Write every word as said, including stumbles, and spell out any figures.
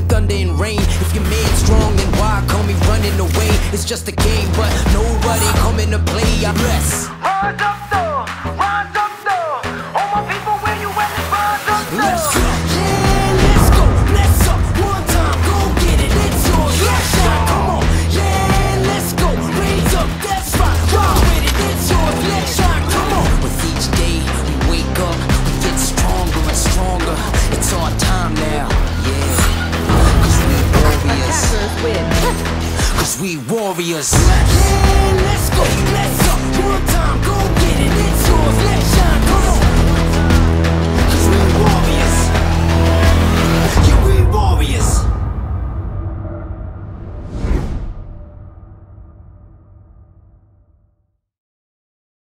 and thunder and rain. If your man's strong, then why call me running away? It's just a game, but nobody coming to play. I rest. Rise up though, rise up though. All my people, where you at? Rise up though. Let's go, yeah, let's go. Let's up, one time, go get it. It's your last shot, come on. Yeah, let's go, raise up, that's right. Rock with it, it's your last shot, come on. With each day we wake up, we get stronger and stronger. It's our time now, yeah. Cause we warriors. Cause we warriors. Yeah, let's go, let's up, one time, go get it. It's yours, let's shine.